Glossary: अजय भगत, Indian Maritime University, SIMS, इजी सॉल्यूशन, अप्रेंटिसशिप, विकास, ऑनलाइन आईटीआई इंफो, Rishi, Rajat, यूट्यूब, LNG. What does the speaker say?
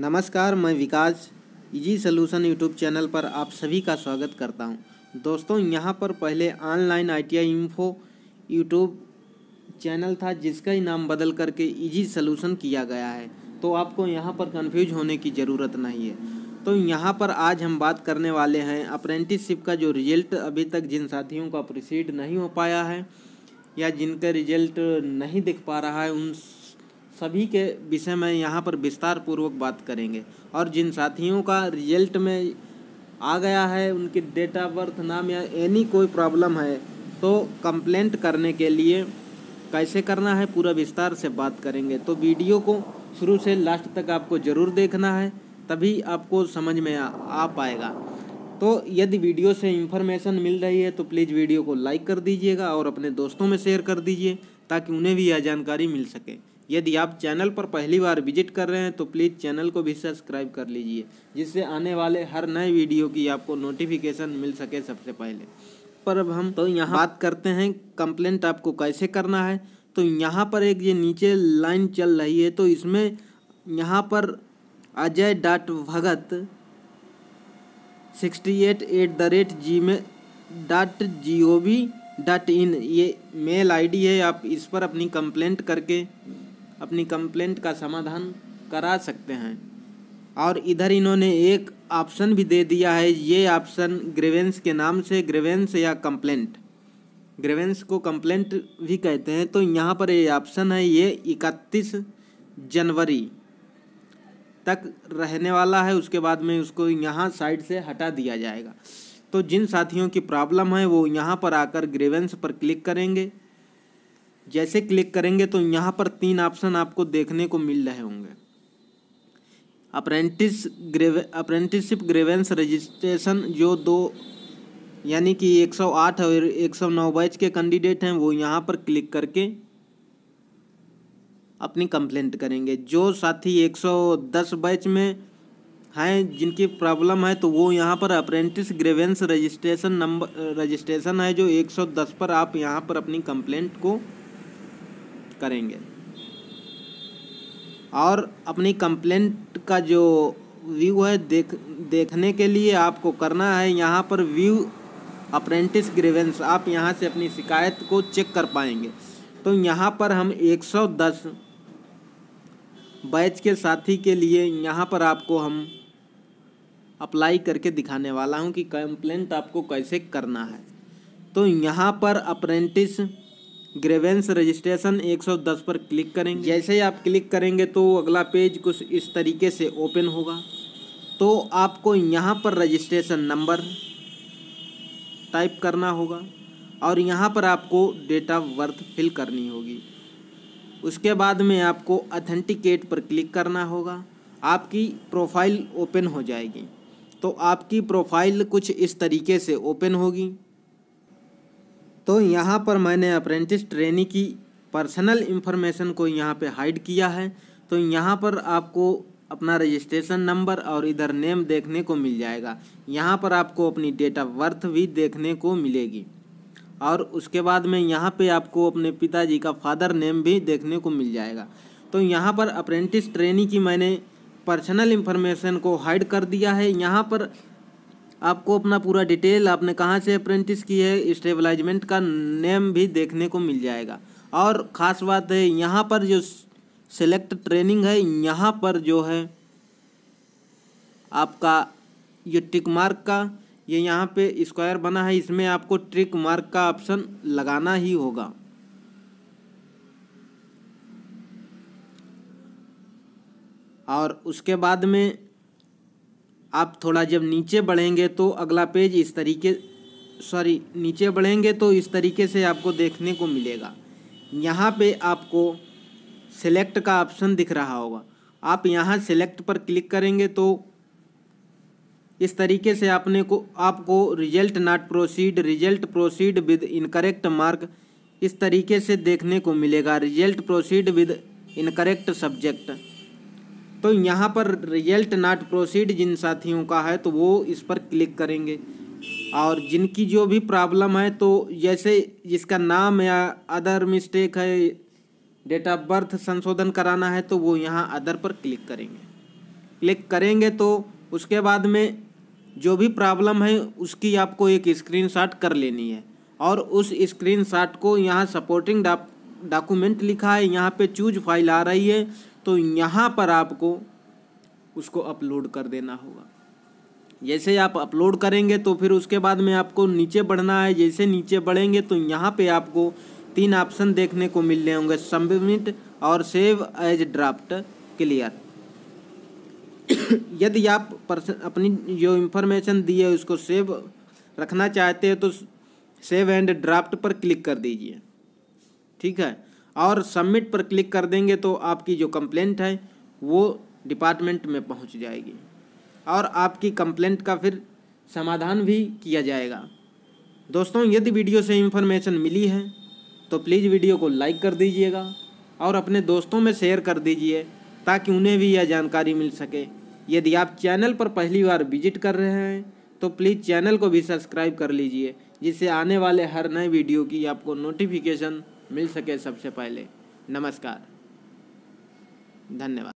नमस्कार, मैं विकास इजी सॉल्यूशन यूट्यूब channel पर आप सभी का स्वागत करता हूं। दोस्तों, यहां पर पहले ऑनलाइन आईटीआई इंफो यूट्यूब channel था, जिसका ही नाम बदल करके इजी सॉल्यूशन किया गया है, तो आपको यहां पर कंफ्यूज होने की ज़रूरत नहीं है। तो यहां पर आज हम बात करने वाले हैं अप्रेंटिसशिप का, जो रिजल्ट अभी तक जिन साथियों का प्रोसीड नहीं हो पाया है या जिनका रिजल्ट नहीं दिख पा रहा है, उन सभी के विषय में यहाँ पर विस्तार पूर्वक बात करेंगे। और जिन साथियों का रिजल्ट में आ गया है, उनके डेट ऑफ बर्थ, नाम या एनी कोई प्रॉब्लम है तो कंप्लेंट करने के लिए कैसे करना है, पूरा विस्तार से बात करेंगे। तो वीडियो को शुरू से लास्ट तक आपको ज़रूर देखना है, तभी आपको समझ में आ पाएगा। तो यदि वीडियो से इंफॉर्मेशन मिल रही है तो प्लीज़ वीडियो को लाइक कर दीजिएगा और अपने दोस्तों में शेयर कर दीजिए, ताकि उन्हें भी यह जानकारी मिल सके। यदि आप चैनल पर पहली बार विजिट कर रहे हैं तो प्लीज़ चैनल को भी सब्सक्राइब कर लीजिए, जिससे आने वाले हर नए वीडियो की आपको नोटिफिकेशन मिल सके सबसे पहले। पर अब हम तो यहाँ बात करते हैं कंप्लेंट आपको कैसे करना है। तो यहाँ पर एक ये नीचे लाइन चल रही है, तो इसमें यहाँ पर अजय भगत 68@gmail.in ये मेल आईडी है। आप इस पर अपनी कंप्लेंट करके अपनी कंप्लेंट का समाधान करा सकते हैं। और इधर इन्होंने एक ऑप्शन भी दे दिया है, ये ऑप्शन ग्रीवेंस के नाम से, ग्रीवेंस या कंप्लेंट, ग्रीवेंस को कंप्लेंट भी कहते हैं। तो यहाँ पर ये ऑप्शन है, ये 31 जनवरी तक रहने वाला है, उसके बाद में उसको यहाँ साइड से हटा दिया जाएगा। तो जिन साथियों की प्रॉब्लम है वो यहाँ पर आकर ग्रीवेंस पर क्लिक करेंगे। जैसे क्लिक करेंगे तो यहाँ पर 3 ऑप्शन आपको देखने को मिल रहे होंगे, अप्रेंटिसशिप ग्रीवेंस रजिस्ट्रेशन, जो 2 यानी कि 108 और 109 बैच के कैंडिडेट हैं, वो यहाँ पर क्लिक करके अपनी कंप्लेंट करेंगे। जो साथी 110 बैच में हैं, जिनकी प्रॉब्लम है, तो वो यहाँ पर अप्रेंटिस ग्रीवेंस रजिस्ट्रेशन है, जो 110 पर आप यहाँ पर अपनी कंप्लेंट को करेंगे। और अपनी कंप्लेंट का जो व्यू है देखने के लिए आपको करना है यहाँ पर व्यू अप्रेंटिस ग्रीवेंस, आप यहाँ से अपनी शिकायत को चेक कर पाएंगे। तो यहाँ पर हम 110 बैच के साथी के लिए यहाँ पर आपको हम अप्लाई करके दिखाने वाला हूँ कि कंप्लेंट आपको कैसे करना है। तो यहाँ पर अप्रेंटिस ग्रीवेंस रजिस्ट्रेशन 110 पर क्लिक करेंगे। जैसे ही आप क्लिक करेंगे तो अगला पेज कुछ इस तरीके से ओपन होगा। तो आपको यहाँ पर रजिस्ट्रेशन नंबर टाइप करना होगा और यहाँ पर आपको डेट ऑफ बर्थ फिल करनी होगी। उसके बाद में आपको ऑथेंटिकेट पर क्लिक करना होगा। आपकी प्रोफाइल ओपन हो जाएगी। तो आपकी प्रोफाइल कुछ इस तरीके से ओपन होगी। तो यहाँ पर मैंने अप्रेंटिस ट्रेनी की पर्सनल इन्फॉर्मेशन को यहाँ पे हाइड किया है। तो यहाँ पर आपको अपना रजिस्ट्रेशन नंबर और इधर नेम देखने को मिल जाएगा। यहाँ पर आपको अपनी डेट ऑफ बर्थ भी देखने को मिलेगी और उसके बाद में यहाँ पे आपको अपने पिताजी का फादर नेम भी देखने को मिल जाएगा। तो यहाँ पर अप्रेंटिस ट्रेनी की मैंने पर्सनल इन्फॉर्मेशन को हाइड कर दिया है। यहाँ पर आपको अपना पूरा डिटेल, आपने कहाँ से अप्रेंटिस की है, स्टेबलाइजमेंट का नेम भी देखने को मिल जाएगा। और ख़ास बात है, यहाँ पर जो सेलेक्ट ट्रेनिंग है, यहाँ पर जो है आपका ये टिक मार्क का ये यहाँ पे स्क्वायर बना है, इसमें आपको टिक मार्क का ऑप्शन लगाना ही होगा। और उसके बाद में आप थोड़ा जब नीचे बढ़ेंगे तो अगला पेज इस तरीके नीचे बढ़ेंगे तो इस तरीके से आपको देखने को मिलेगा। यहाँ पे आपको सेलेक्ट का ऑप्शन दिख रहा होगा। आप यहाँ सेलेक्ट पर क्लिक करेंगे तो इस तरीके से आपको result not proceed, result proceed with incorrect mark, इस तरीके से देखने को मिलेगा। Result proceed with incorrect subject. तो यहाँ पर रिजल्ट नॉट प्रोसीड जिन साथियों का है तो वो इस पर क्लिक करेंगे। और जिनकी जो भी प्रॉब्लम है, तो जैसे जिसका नाम या अदर मिस्टेक है, डेट ऑफ बर्थ संशोधन कराना है, तो वो यहाँ अदर पर क्लिक करेंगे। क्लिक करेंगे तो उसके बाद में जो भी प्रॉब्लम है उसकी आपको एक स्क्रीनशॉट कर लेनी है और उस स्क्रीनशॉट को यहाँ सपोर्टिंग डॉक्यूमेंट लिखा है, यहाँ पे चूज फाइल आ रही है तो यहाँ पर आपको उसको अपलोड कर देना होगा। जैसे आप अपलोड करेंगे तो फिर उसके बाद में आपको नीचे बढ़ना है। जैसे नीचे बढ़ेंगे तो यहाँ पे आपको तीन ऑप्शन देखने को मिल रहे होंगे, सबमिट और सेव एज ड्राफ्ट क्लियर। यदि आप अपनी जो इन्फॉर्मेशन दी है उसको सेव रखना चाहते हैं तो सेव एंड ड्राफ्ट पर क्लिक कर दीजिए, ठीक है, और सबमिट पर क्लिक कर देंगे तो आपकी जो कंप्लेंट है वो डिपार्टमेंट में पहुंच जाएगी और आपकी कंप्लेंट का फिर समाधान भी किया जाएगा। दोस्तों, यदि वीडियो से इन्फॉर्मेशन मिली है तो प्लीज़ वीडियो को लाइक कर दीजिएगा और अपने दोस्तों में शेयर कर दीजिए ताकि उन्हें भी यह जानकारी मिल सके। यदि आप चैनल पर पहली बार विजिट कर रहे हैं तो प्लीज़ चैनल को भी सब्सक्राइब कर लीजिए जिससे आने वाले हर नए वीडियो की आपको नोटिफिकेशन मिल सके सबसे पहले। नमस्कार, धन्यवाद।